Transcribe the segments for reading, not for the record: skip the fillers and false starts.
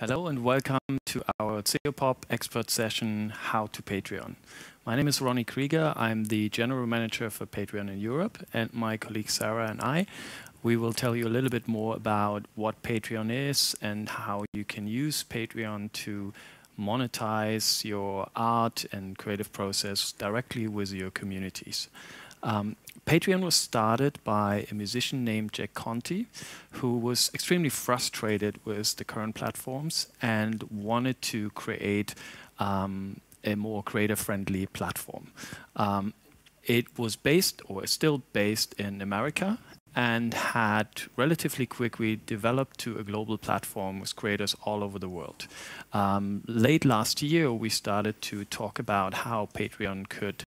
Hello and welcome to our Zeopop expert session, How to Patreon. My name is Ronny Krieger. I'm the General Manager for Patreon in Europe, and my colleague Sarah and I, we will tell you a little bit more about what Patreon is and how you can use Patreon to monetize your art and creative process directly with your communities. Patreon was started by a musician named Jack Conte, who was extremely frustrated with the current platforms and wanted to create a more creator-friendly platform. It was based, or is still based, in America, and had relatively quickly developed to a global platform with creators all over the world. Late last year, we started to talk about how Patreon could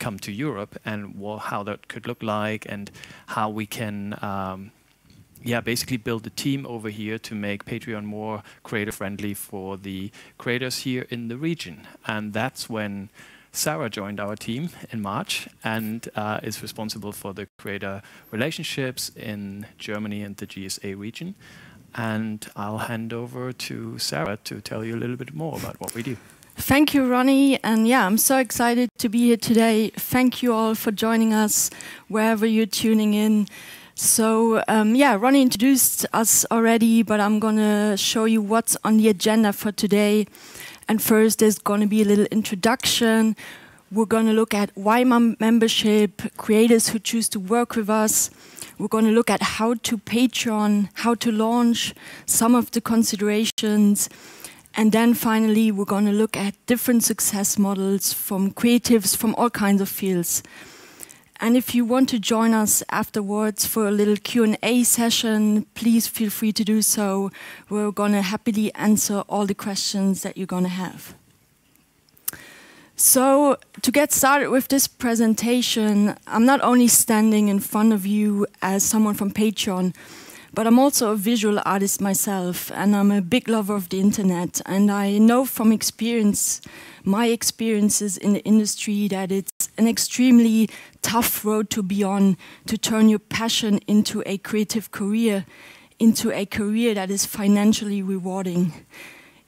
come to Europe and how that could look like, and how we can basically build a team over here to make Patreon more creator-friendly for the creators here in the region. And that's when Sarah joined our team in March and is responsible for the creator relationships in Germany and the GSA region. And I'll hand over to Sarah to tell you a little bit more about what we do. Thank you, Ronny. And yeah, I'm so excited to be here today. Thank you all for joining us wherever you're tuning in. So yeah, Ronny introduced us already, but I'm going to show you what's on the agenda for today. And first, there's going to be a little introduction. We're going to look at why membership, creators who choose to work with us. We're going to look at how to Patreon, how to launch, some of the considerations. And then finally, we're going to look at different success models from creatives from all kinds of fields. And if you want to join us afterwards for a little Q&A session, please feel free to do so. We're going to happily answer all the questions that you're going to have. So to get started with this presentation, I'm not only standing in front of you as someone from Patreon, but I'm also a visual artist myself, and I'm a big lover of the internet. And I know from experience, my experiences in the industry, that it's an extremely tough road to be on, to turn your passion into a creative career, into a career that is financially rewarding.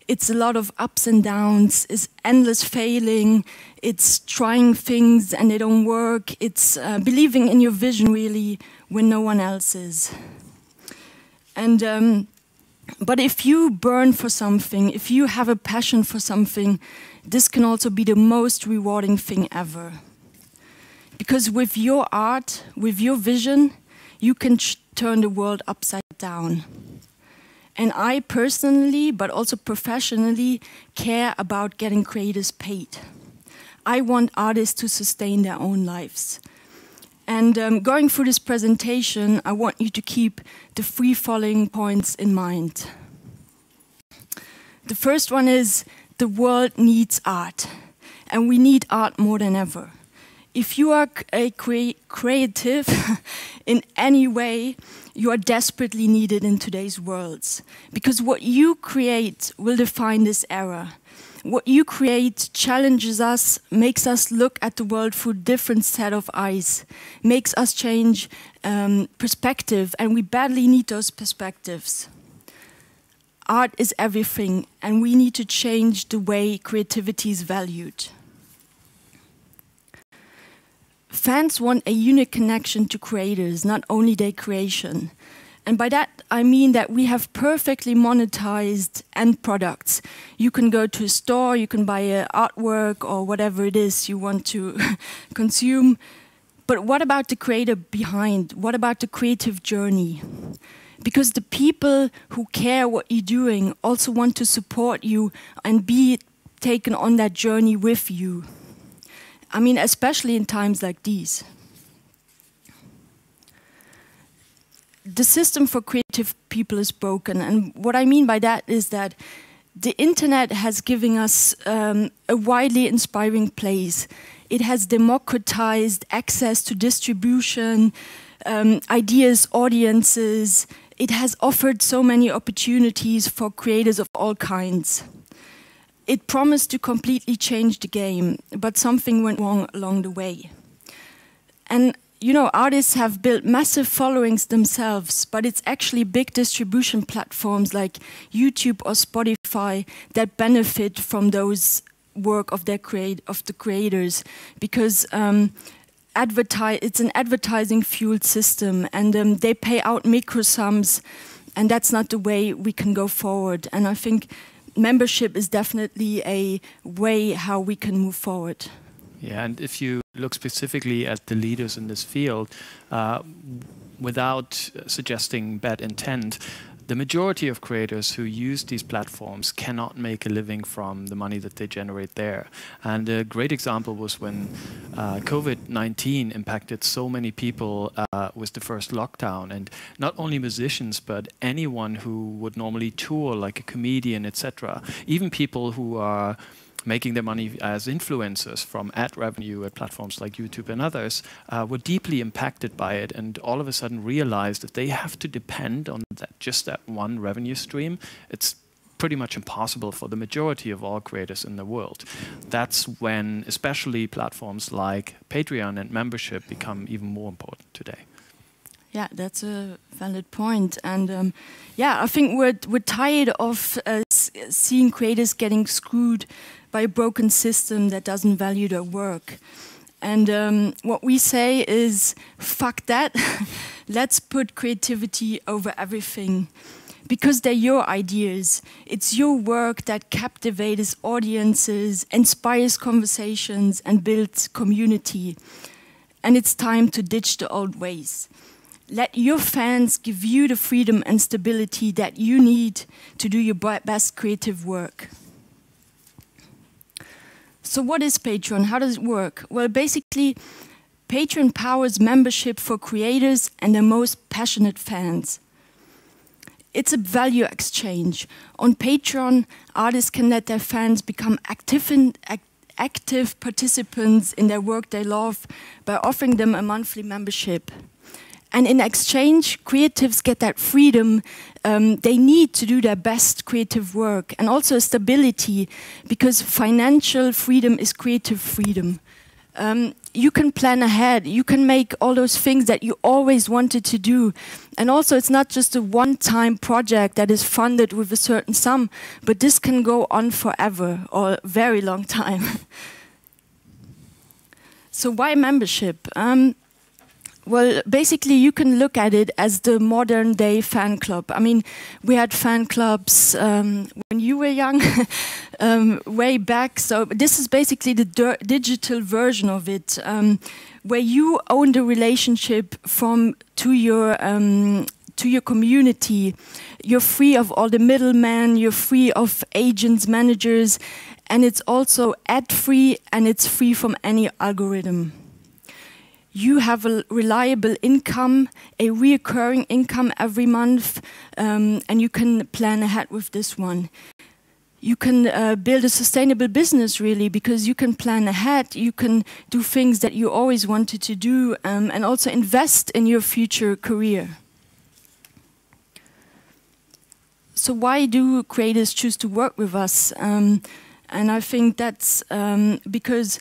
It's a lot of ups and downs, it's endless failing, it's trying things and they don't work, it's believing in your vision really when no one else is. And but if you burn for something, if you have a passion for something, this can also be the most rewarding thing ever. Because with your art, with your vision, you can turn the world upside down. And I personally, but also professionally, care about getting creators paid. I want artists to sustain their own lives. And going through this presentation, I want you to keep the three following points in mind. The first one is the world needs art, and we need art more than ever. If you are a creative in any way, you are desperately needed in today's worlds, because what you create will define this era. What you create challenges us, makes us look at the world through different set of eyes, makes us change perspective, and we badly need those perspectives. Art is everything, and we need to change the way creativity is valued. Fans want a unique connection to creators, not only their creation. And by that, I mean that we have perfectly monetized end products. You can go to a store, you can buy an artwork or whatever it is you want to consume. But what about the creator behind? What about the creative journey? Because the people who care what you're doing also want to support you and be taken on that journey with you. I mean, especially in times like these. The system for creative people is broken, and what I mean by that is that the internet has given us a widely inspiring place. It has democratized access to distribution, ideas, audiences. It has offered so many opportunities for creators of all kinds. It promised to completely change the game, but something went wrong along the way. And you know, artists have built massive followings themselves, but it's actually big distribution platforms like YouTube or Spotify identify that benefit from those work of the creators, because it's an advertising fueled system, and they pay out micro sums, and that's not the way we can go forward. And I think membership is definitely a way how we can move forward. Yeah, and if you look specifically at the leaders in this field, without suggesting bad intent, the majority of creators who use these platforms cannot make a living from the money that they generate there. And a great example was when COVID-19 impacted so many people with the first lockdown. And not only musicians, but anyone who would normally tour, like a comedian, etc. Even people who are making their money as influencers from ad revenue at platforms like YouTube and others, were deeply impacted by it, and all of a sudden realized that they have to depend on that, just that one revenue stream. It's pretty much impossible for the majority of all creators in the world. That's when especially platforms like Patreon and membership become even more important today. Yeah, that's a valid point. And yeah, I think we're tired of seeing creators getting screwed by a broken system that doesn't value their work. And what we say is, fuck that, let's put creativity over everything. Because they're your ideas. It's your work that captivates audiences, inspires conversations, and builds community. And it's time to ditch the old ways. Let your fans give you the freedom and stability that you need to do your best creative work. So what is Patreon? How does it work? Well, basically, Patreon powers membership for creators and their most passionate fans. It's a value exchange. On Patreon, artists can let their fans become active participants in their work they love by offering them a monthly membership. And in exchange, creatives get that freedom they need to do their best creative work, and also stability, because financial freedom is creative freedom. You can plan ahead, you can make all those things that you always wanted to do. And also it's not just a one-time project that is funded with a certain sum, but this can go on forever or a very long time. So why membership? Well, basically, you can look at it as the modern-day fan club. I mean, we had fan clubs when you were young, way back. So this is basically the digital version of it, where you own the relationship to your community. You're free of all the middlemen. You're free of agents, managers, and it's also ad-free, and it's free from any algorithm. You have a reliable income, a recurring income every month, and you can plan ahead with this one. You can build a sustainable business, really, because you can plan ahead, you can do things that you always wanted to do, and also invest in your future career. So why do creators choose to work with us? And I think that's because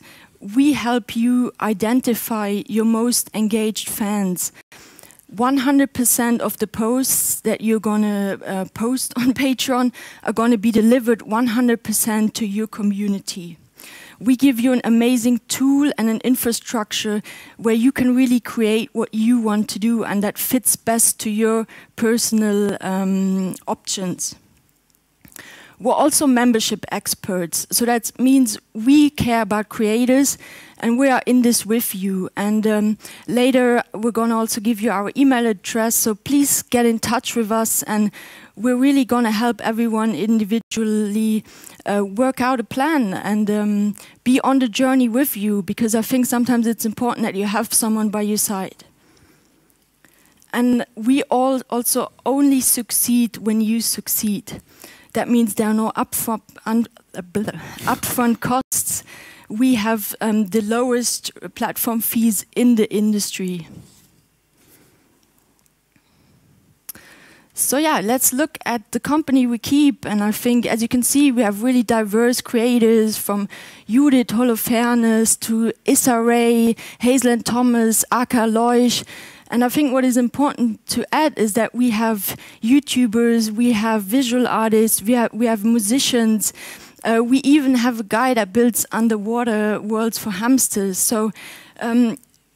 we help you identify your most engaged fans. 100% of the posts that you're gonna post on Patreon are gonna be delivered 100% to your community. We give you an amazing tool and an infrastructure where you can really create what you want to do and that fits best to your personal options. We're also membership experts, so that means we care about creators and we are in this with you. And later we're going to also give you our email address, so please get in touch with us, and we're really going to help everyone individually work out a plan and be on the journey with you, because I think sometimes it's important that you have someone by your side. And we all also only succeed when you succeed. That means there are no upfront costs. We have the lowest platform fees in the industry. So yeah, let's look at the company we keep. And I think, as you can see, we have really diverse creators from Judith Holofernes to Issa Ray, Hazel and Thomas, Aka Leusch. And I think what is important to add is that we have YouTubers, we have visual artists, we have musicians. We even have a guy that builds underwater worlds for hamsters. So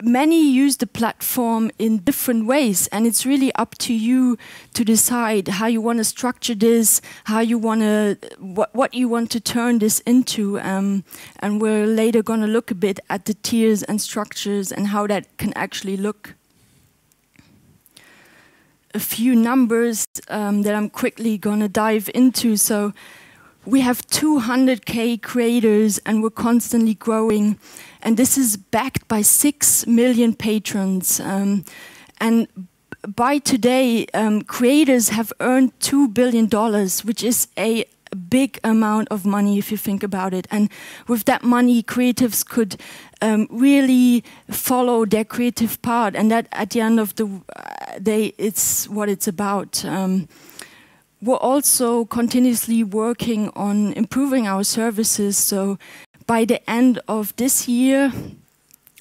many use the platform in different ways, and it's really up to you to decide how you want to structure this, how you want to, what you want to turn this into. And we're later going to look a bit at the tiers and structures and how that can actually look. A few numbers that I'm quickly going to dive into. So we have 200K creators and we're constantly growing. And this is backed by 6 million patrons. And by today, creators have earned $2 billion, which is a big amount of money if you think about it. And with that money, creatives could really follow their creative part. And that at the end of the day, it's what it's about. We're also continuously working on improving our services. So by the end of this year,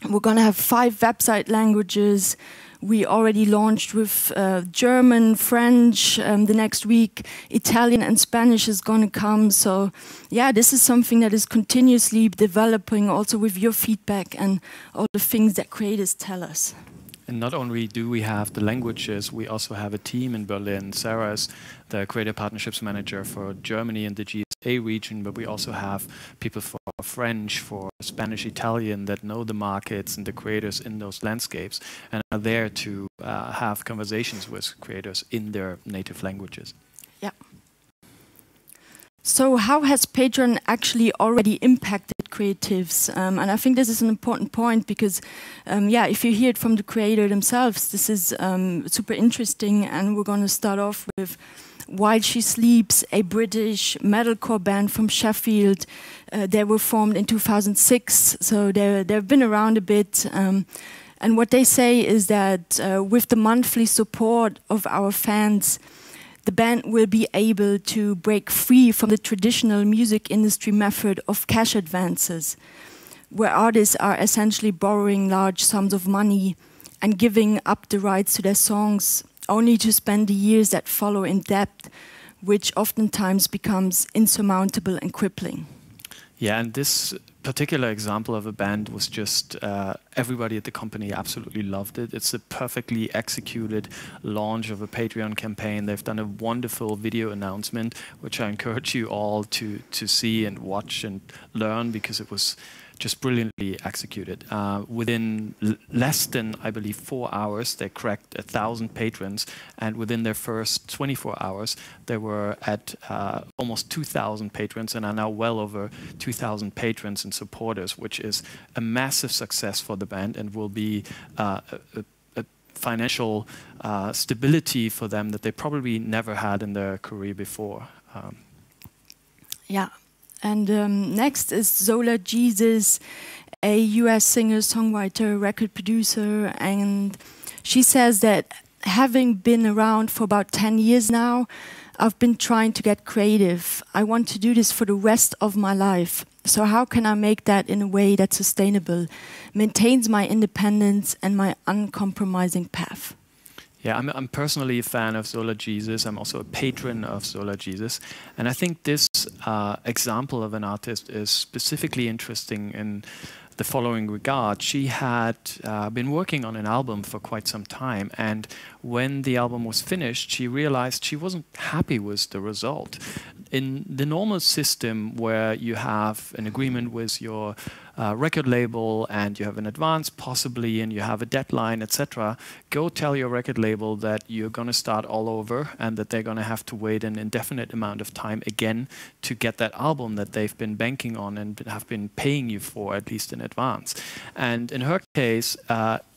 we're going to have 5 website languages. We already launched with German, French the next week. Italian and Spanish is going to come. So yeah, this is something that is continuously developing also with your feedback and all the things that creators tell us. And not only do we have the languages, we also have a team in Berlin. Sarah is the Creator Partnerships Manager for Germany and the GSA region, but we also have people for French, for Spanish, Italian that know the markets and the creators in those landscapes and are there to have conversations with creators in their native languages. Yeah. So how has Patreon actually already impacted creatives? And I think this is an important point because, yeah, if you hear it from the creator themselves, this is super interesting. And we're going to start off with While She Sleeps, a British metalcore band from Sheffield. They were formed in 2006, so they've been around a bit. And what they say is that with the monthly support of our fans, the band will be able to break free from the traditional music industry method of cash advances, where artists are essentially borrowing large sums of money and giving up the rights to their songs, only to spend the years that follow in debt, which oftentimes becomes insurmountable and crippling. Yeah, and this particular example of a band was just everybody at the company absolutely loved it. It's a perfectly executed launch of a Patreon campaign. They've done a wonderful video announcement, which I encourage you all to see and watch and learn because it was just brilliantly executed. Within less than, I believe, 4 hours, they cracked 1,000 patrons. And within their first 24 hours, they were at almost 2,000 patrons and are now well over 2,000 patrons and supporters, which is a massive success for the band and will be a financial stability for them that they probably never had in their career before. Yeah. And next is Zola Jesus, a US singer, songwriter, record producer. And she says that having been around for about 10 years now, I've been trying to get creative. I want to do this for the rest of my life. So how can I make that in a way that's sustainable, maintains my independence and my uncompromising path? Yeah, I'm personally a fan of Zola Jesus. I'm also a patron of Zola Jesus. And I think this example of an artist is specifically interesting in the following regard. She had been working on an album for quite some time, and when the album was finished, she realized she wasn't happy with the result. In the normal system where you have an agreement with your record label and you have an advance possibly and you have a deadline, etc., go tell your record label that you're going to start all over and that they're going to have to wait an indefinite amount of time again to get that album that they've been banking on and have been paying you for, at least in advance. And in her case,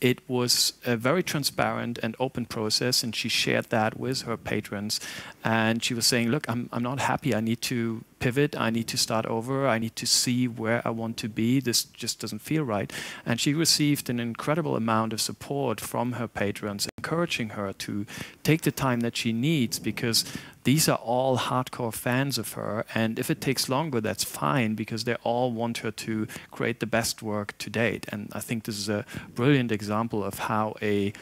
it was a very transparent and open process, and she shared that with her patrons. And she was saying, look, I'm not happy. I need to pivot, I need to start over, I need to see where I want to be, this just doesn't feel right. And she received an incredible amount of support from her patrons, encouraging her to take the time that she needs, because these are all hardcore fans of her, and if it takes longer, that's fine, because they all want her to create the best work to date. And I think this is a brilliant example of how a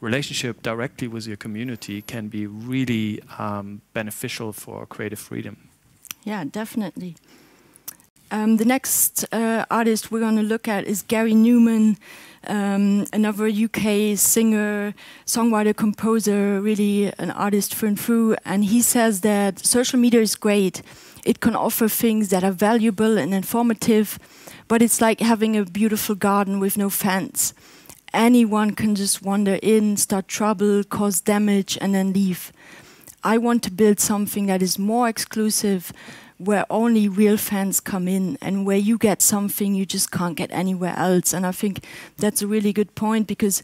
relationship directly with your community can be really beneficial for creative freedom. Yeah, definitely. The next artist we're going to look at is Gary Numan, another UK singer, songwriter, composer, really an artist through and through. And he says that social media is great. It can offer things that are valuable and informative, but it's like having a beautiful garden with no fence. Anyone can just wander in, start trouble, cause damage, and then leave. I want to build something that is more exclusive, where only real fans come in and where you get something you just can't get anywhere else. And I think that's a really good point, because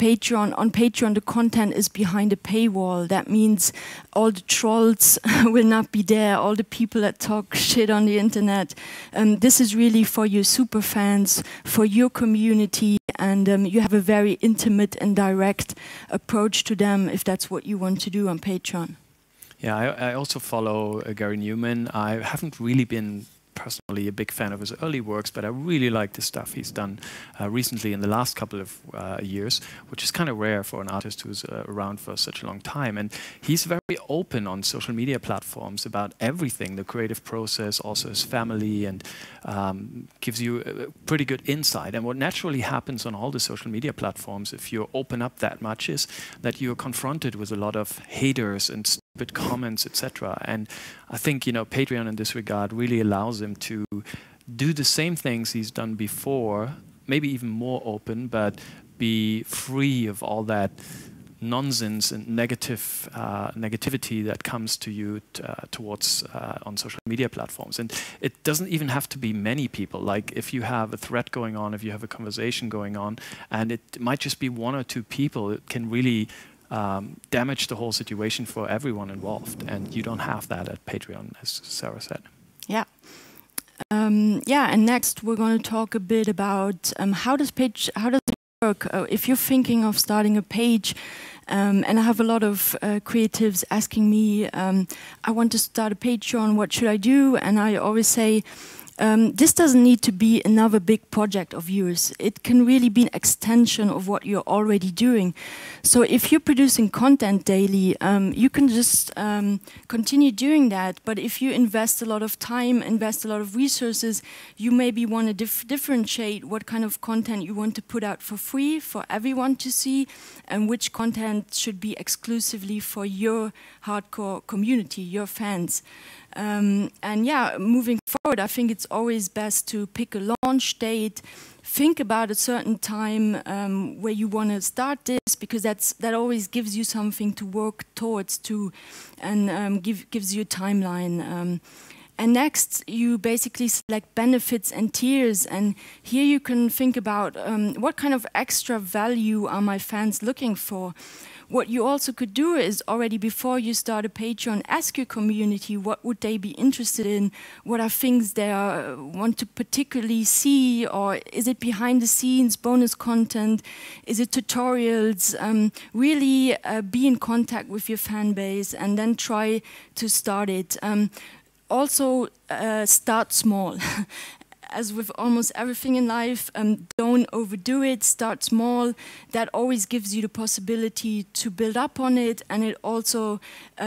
on Patreon the content is behind a paywall. That means all the trolls will not be there, all the people that talk shit on the internet. This is really for your super fans, for your community, and you have a very intimate and direct approach to them if that's what you want to do on Patreon. Yeah, I also follow Gary Numan. I haven't really been personally a big fan of his early works, but I really like the stuff he's done recently in the last couple of years, which is kind of rare for an artist who's around for such a long time. And he's very open on social media platforms about everything, the creative process, also his family, and gives you a pretty good insight. And what naturally happens on all the social media platforms, if you open up that much, is that you're confronted with a lot of haters and comments, etc. And I think, you know, Patreon in this regard really allows him to do the same things he's done before, maybe even more open, but be free of all that nonsense and negative negativity that comes to you towards on social media platforms. And it doesn't even have to be many people. Like, if you have a thread going on, if you have a conversation going on, and it might just be one or two people, it can really damage the whole situation for everyone involved, and you don't have that at Patreon, as Sarah said. Yeah. Yeah, and next we're going to talk a bit about how does it work if you're thinking of starting a page. And I have a lot of creatives asking me, I want to start a Patreon, what should I do? And I always say, this doesn't need to be another big project of yours. It can really be an extension of what you're already doing. So if you're producing content daily, you can just continue doing that. But if you invest a lot of time, invest a lot of resources, you maybe want to differentiate what kind of content you want to put out for free, for everyone to see, and which content should be exclusively for your hardcore community, your fans. And yeah, moving forward, I think it's always best to pick a launch date, think about a certain time where you want to start this, because that always gives you something to work towards too, and gives you a timeline. And next, you basically select benefits and tiers, and here you can think about what kind of extra value are my fans looking for. What you also could do is, already before you start a Patreon, ask your community what would they be interested in, what are things they want to particularly see, or is it behind the scenes, bonus content, is it tutorials, really be in contact with your fan base and then try to start it. Also start small. As with almost everything in life, don't overdo it, start small. That always gives you the possibility to build up on it, and it also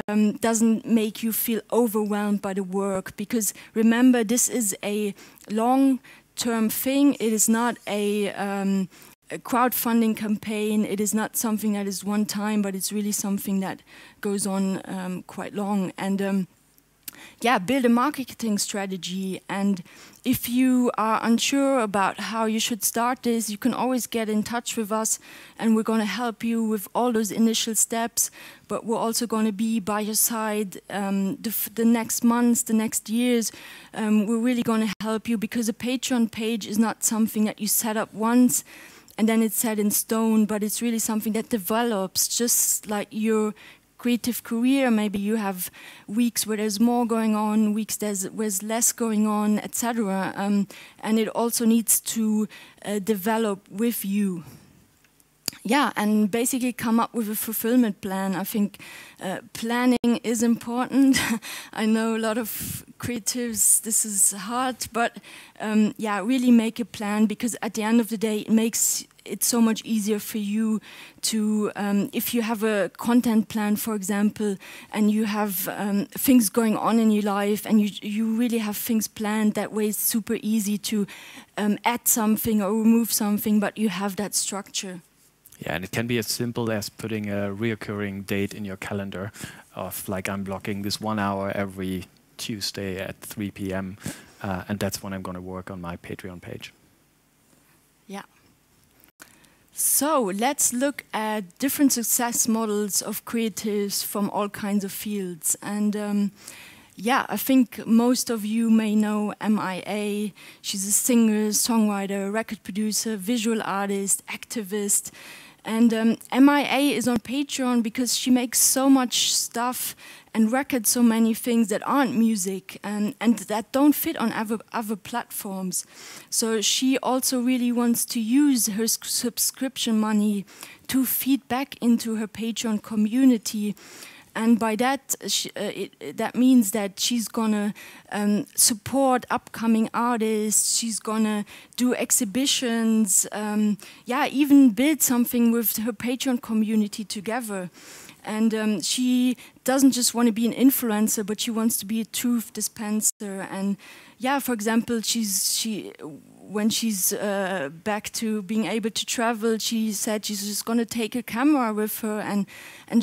doesn't make you feel overwhelmed by the work, because remember, this is a long-term thing. It is not a crowdfunding campaign. It is not something that is one time, but it's really something that goes on quite long. And yeah, build a marketing strategy, and if you are unsure about how you should start this, you can always get in touch with us, and we're going to help you with all those initial steps, but we're also going to be by your side the next months, the next years. We're really going to help you, because a Patreon page is not something that you set up once and then it's set in stone, but it's really something that develops, just like your creative career, maybe you have weeks where there's more going on, weeks where's less going on, etc. And it also needs to develop with you. Yeah, and basically come up with a fulfillment plan. I think planning is important. I know a lot of creatives, this is hard, but yeah, really make a plan, because at the end of the day, it makes it so much easier for you to, if you have a content plan, for example, and you have things going on in your life, and you really have things planned, that way it's super easy to add something or remove something, but you have that structure. Yeah, and it can be as simple as putting a reoccurring date in your calendar of, like, I'm blocking this 1 hour every Tuesday at 3 p.m. And that's when I'm going to work on my Patreon page. Yeah. So let's look at different success models of creatives from all kinds of fields. And yeah, I think most of you may know M.I.A. She's a singer, songwriter, record producer, visual artist, activist. And M.I.A. is on Patreon because she makes so much stuff and records so many things that aren't music and that don't fit on other platforms. So she also really wants to use her subscription money to feed back into her Patreon community. And by that, that means that she's gonna support upcoming artists, she's gonna do exhibitions, yeah, even build something with her Patreon community together. And she doesn't just want to be an influencer, but she wants to be a truth dispenser. And yeah, for example, when she's back to being able to travel, she said she's just going to take a camera with her and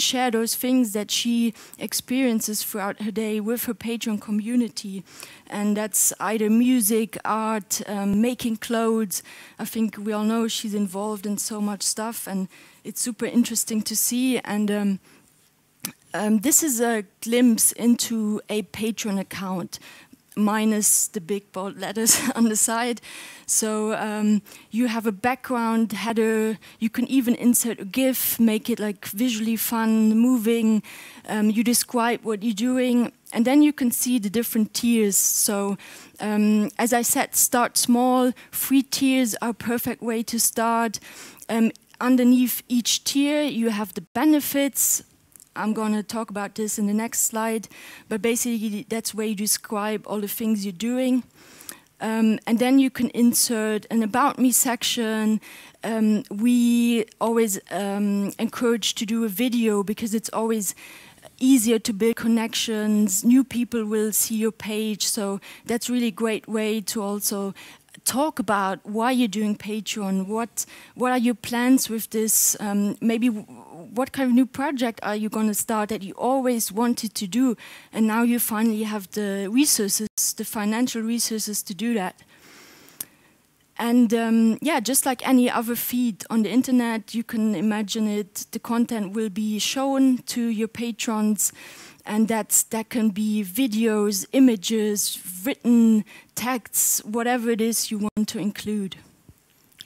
share those things that she experiences throughout her day with her Patreon community. And that's either music, art, making clothes. I think we all know she's involved in so much stuff, and it's super interesting to see. And this is a glimpse into a Patreon account, minus the big bold letters on the side. So you have a background header, you can even insert a GIF, make it like visually fun, moving, you describe what you're doing, and then you can see the different tiers. So as I said, start small, free tiers are a perfect way to start. Underneath each tier you have the benefits. I'm going to talk about this in the next slide, but basically that's where you describe all the things you're doing. And then you can insert an About Me section. We always encourage to do a video, because it's always easier to build connections. New people will see your page, so that's really a great way to also talk about why you're doing Patreon, what are your plans with this, maybe what kind of new project are you going to start that you always wanted to do, and now you finally have the resources, the financial resources to do that. And yeah, just like any other feed on the internet, you can imagine it, the content will be shown to your patrons, and that can be videos, images, written texts, whatever it is you want to include.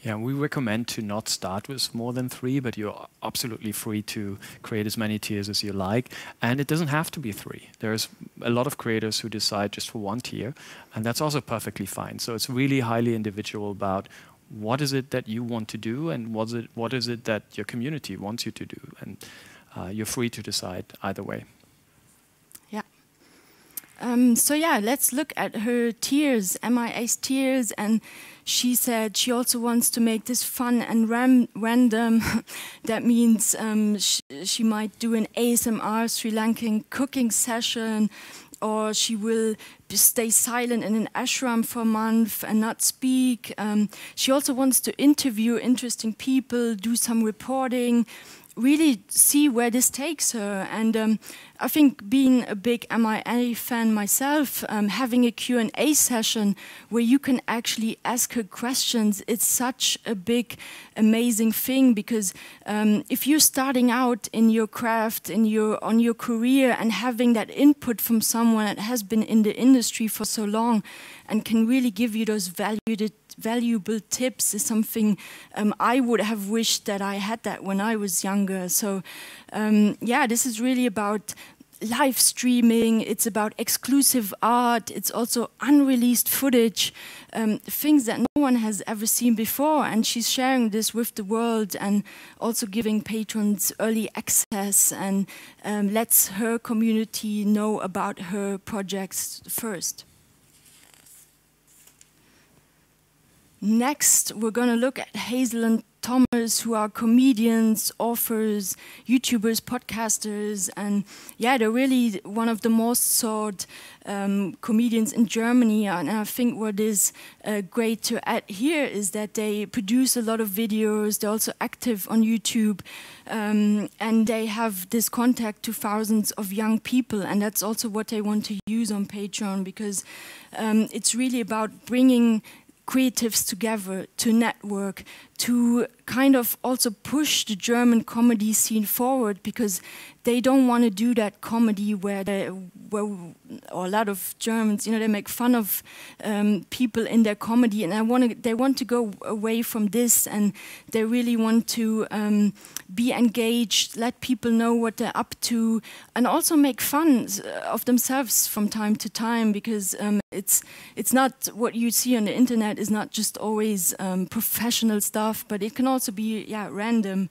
Yeah, we recommend to not start with more than 3, but you're absolutely free to create as many tiers as you like. And it doesn't have to be 3. There's a lot of creators who decide just for 1 tier, and that's also perfectly fine. So it's really highly individual about what is it that you want to do and what is it that your community wants you to do. And you're free to decide either way. Yeah. So yeah, let's look at her tiers, M.I.A.'s tiers. And she said she also wants to make this fun and random. That means she might do an ASMR Sri Lankan cooking session, or she will stay silent in an ashram for a month and not speak. She also wants to interview interesting people, do some reporting, really see where this takes her. And I think, being a big M.I.A. fan myself, having a Q&A session where you can actually ask her questions, it's such a big, amazing thing, because if you're starting out in your craft, on your career, and having that input from someone that has been in the industry for so long and can really give you those valued valuable tips is something I would have wished that I had that when I was younger. So yeah, this is really about live streaming, it's about exclusive art, it's also unreleased footage, things that no one has ever seen before, and she's sharing this with the world and also giving patrons early access and lets her community know about her projects first. Next, we're going to look at Hazel and Thomas, who are comedians, authors, YouTubers, podcasters, and yeah, they're really one of the most sought comedians in Germany. And I think what is great to add here is that they produce a lot of videos, they're also active on YouTube, and they have this contact to thousands of young people, and that's also what they want to use on Patreon, because it's really about bringing creatives together, to network, to kind of also push the German comedy scene forward, because they don't want to do that comedy where, or a lot of Germans, you know, they make fun of people in their comedy, and they want to go away from this, and they really want to be engaged, let people know what they're up to, and also make fun of themselves from time to time, because it's not what you see on the internet is not just always professional stuff, but it can also be random,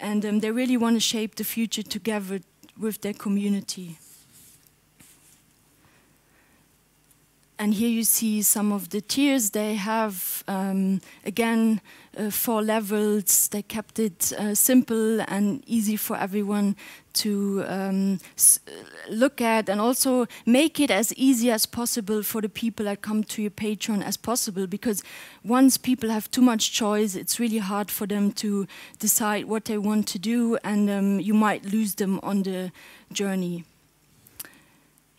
and they really want to shape the future together with their community. And here you see some of the tiers they have. Again, 4 levels. They kept it simple and easy for everyone to look at, and also make it as easy as possible for the people that come to your Patreon as possible, because once people have too much choice, it's really hard for them to decide what they want to do, and you might lose them on the journey.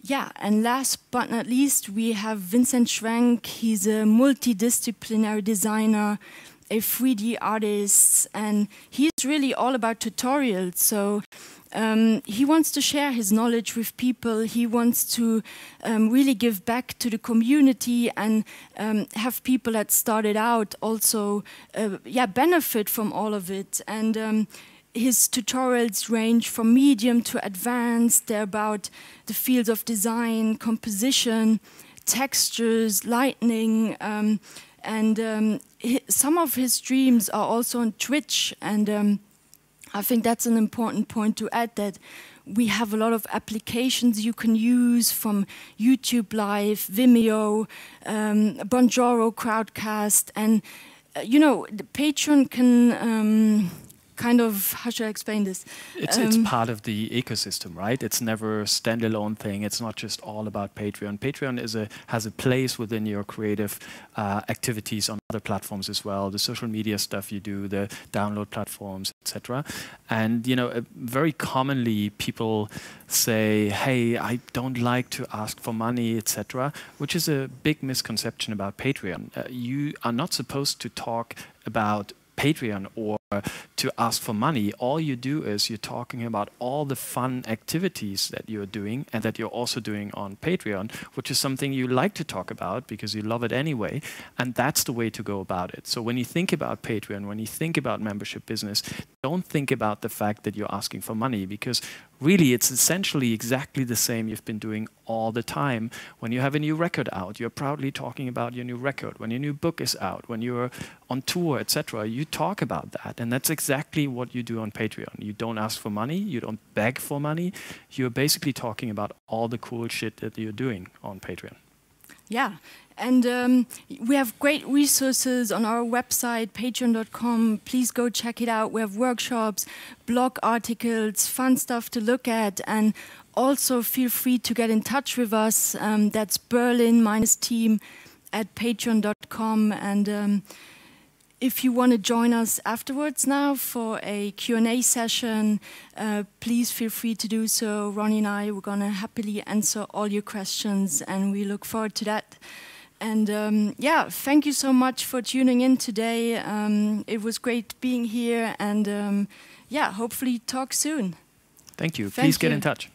Yeah, and last but not least, we have Vincent Schwenk. He's a multidisciplinary designer, a 3D artist, and he's really all about tutorials. So he wants to share his knowledge with people. He wants to really give back to the community, and have people that started out also benefit from all of it. And his tutorials range from medium to advanced. They're about the fields of design, composition, textures, lighting, some of his streams are also on Twitch, and I think that's an important point to add, that we have a lot of applications you can use, from YouTube Live, Vimeo, Bonjoro, Crowdcast, and you know, the Patreon can kind of, how should I explain this? It's part of the ecosystem, right? It's never a standalone thing. It's not just all about Patreon. Patreon has a place within your creative activities on other platforms as well, the social media stuff you do, the download platforms, etc. And you know, very commonly people say, "Hey, I don't like to ask for money, etc." Which is a big misconception about Patreon. You are not supposed to talk about Patreon or to ask for money. All you do is you're talking about all the fun activities that you're doing and that you're also doing on Patreon, which is something you like to talk about because you love it anyway, and that's the way to go about it. So when you think about Patreon, when you think about membership business, don't think about the fact that you're asking for money, because really it's essentially exactly the same you've been doing all the time. When you have a new record out, you're proudly talking about your new record. When your new book is out, when you're on tour, etc., you talk about that. And that's exactly what you do on Patreon. You don't ask for money, you don't beg for money. You're basically talking about all the cool shit that you're doing on Patreon. Yeah, and we have great resources on our website, patreon.com. Please go check it out. We have workshops, blog articles, fun stuff to look at, and also feel free to get in touch with us. That's berlin-team@patreon.com, and if you want to join us afterwards now for a Q&A session, please feel free to do so. Ronny and I, we're going to happily answer all your questions, and we look forward to that. And yeah, thank you so much for tuning in today. It was great being here, and yeah, hopefully talk soon. Thank you. Please get in touch.